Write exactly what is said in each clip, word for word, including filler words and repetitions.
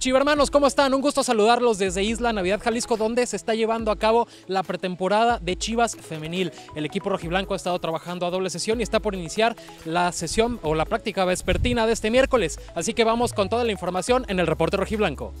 Chivermanos, ¿cómo están? Un gusto saludarlos desde Isla Navidad Jalisco, donde se está llevando a cabo la pretemporada de Chivas Femenil. El equipo rojiblanco ha estado trabajando a doble sesión y está por iniciar la sesión o la práctica vespertina de este miércoles. Así que vamos con toda la información en el reporte rojiblanco.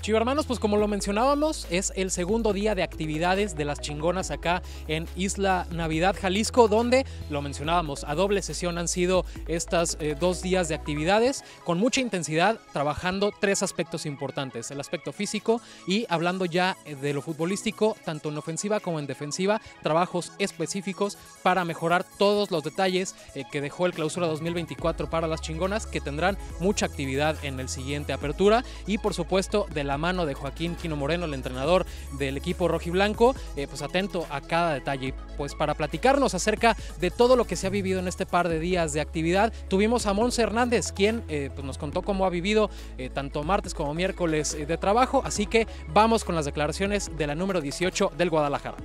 Chivermanos, pues como lo mencionábamos, es el segundo día de actividades de las Chingonas acá en Isla Navidad Jalisco, donde, lo mencionábamos, a doble sesión han sido estas eh, dos días de actividades con mucha intensidad, trabajando tres aspectos importantes: el aspecto físico y, hablando ya de lo futbolístico, tanto en ofensiva como en defensiva, trabajos específicos para mejorar todos los detalles eh, que dejó el clausura dos mil veinticuatro para las Chingonas, que tendrán mucha actividad en el siguiente apertura y, por supuesto, de la mano de Joaquín Quino Moreno, el entrenador del equipo rojiblanco, eh, pues atento a cada detalle. Pues para platicarnos acerca de todo lo que se ha vivido en este par de días de actividad, tuvimos a Monserrat Hernández, quien eh, pues nos contó cómo ha vivido eh, tanto martes como miércoles eh, de trabajo, así que vamos con las declaraciones de la número dieciocho del Guadalajara.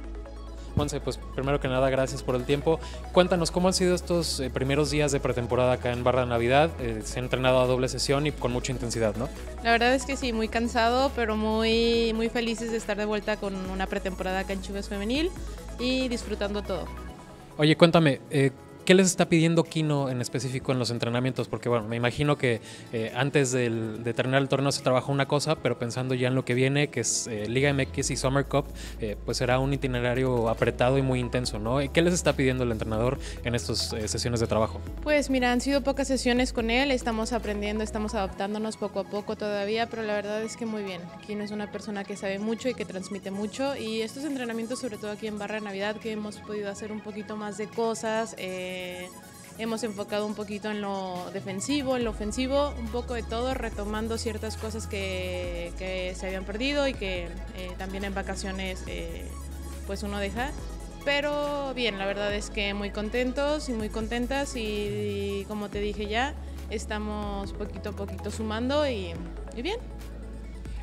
Monse, pues primero que nada, gracias por el tiempo. Cuéntanos cómo han sido estos eh, primeros días de pretemporada acá en Barra Navidad. Eh, se ha entrenado a doble sesión y con mucha intensidad, ¿no? La verdad es que sí, muy cansado, pero muy, muy felices de estar de vuelta con una pretemporada acá en Chivas Femenil y disfrutando todo. Oye, cuéntame, eh, ¿qué les está pidiendo Quino en específico en los entrenamientos? Porque bueno, me imagino que eh, antes del, de terminar el torneo se trabajó una cosa, pero pensando ya en lo que viene, que es eh, Liga M X y Summer Cup, eh, pues será un itinerario apretado y muy intenso, ¿no? ¿Qué les está pidiendo el entrenador en estas eh, sesiones de trabajo? Pues mira, han sido pocas sesiones con él, estamos aprendiendo, estamos adaptándonos poco a poco todavía, pero la verdad es que muy bien. Quino es una persona que sabe mucho y que transmite mucho, y estos entrenamientos, sobre todo aquí en Barra Navidad, que hemos podido hacer un poquito más de cosas, eh, Eh, hemos enfocado un poquito en lo defensivo, en lo ofensivo, un poco de todo, retomando ciertas cosas que, que se habían perdido y que eh, también en vacaciones eh, pues uno deja. Pero bien, la verdad es que muy contentos y muy contentas, y, y como te dije ya, estamos poquito a poquito sumando y, y bien.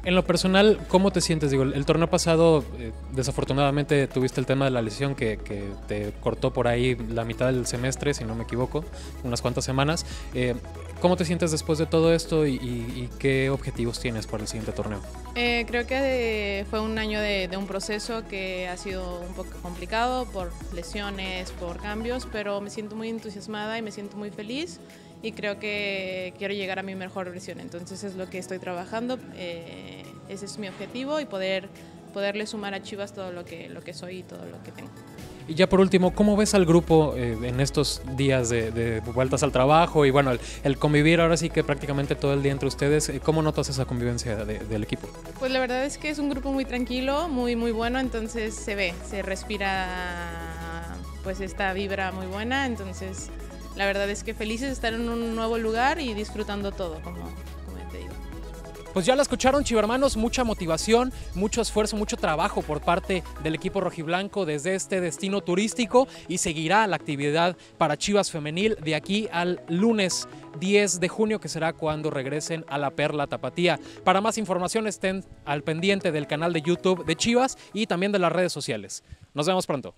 En lo personal, ¿cómo te sientes? Digo, el torneo pasado, eh, desafortunadamente, tuviste el tema de la lesión que, que te cortó por ahí la mitad del semestre, si no me equivoco, unas cuantas semanas. Eh, ¿Cómo te sientes después de todo esto y, y, y qué objetivos tienes para el siguiente torneo? Eh, creo que de, fue un año de, de un proceso que ha sido un poco complicado por lesiones, por cambios, pero me siento muy entusiasmada y me siento muy feliz. Y creo que quiero llegar a mi mejor versión, entonces es lo que estoy trabajando, eh, ese es mi objetivo, y poder, poderle sumar a Chivas todo lo que, lo que soy y todo lo que tengo. Y ya por último, ¿cómo ves al grupo eh, en estos días de, de vueltas al trabajo y bueno, el, el convivir ahora sí que prácticamente todo el día entre ustedes? ¿Cómo notas esa convivencia de, del equipo? Pues la verdad es que es un grupo muy tranquilo, muy, muy bueno, entonces se ve, se respira pues esta vibra muy buena, entonces... La verdad es que felices de estar en un nuevo lugar y disfrutando todo, como, como te digo. Pues ya la escucharon, chivermanos, mucha motivación, mucho esfuerzo, mucho trabajo por parte del equipo rojiblanco desde este destino turístico, y seguirá la actividad para Chivas Femenil de aquí al lunes diez de junio, que será cuando regresen a la Perla Tapatía. Para más información estén al pendiente del canal de YouTube de Chivas y también de las redes sociales. Nos vemos pronto.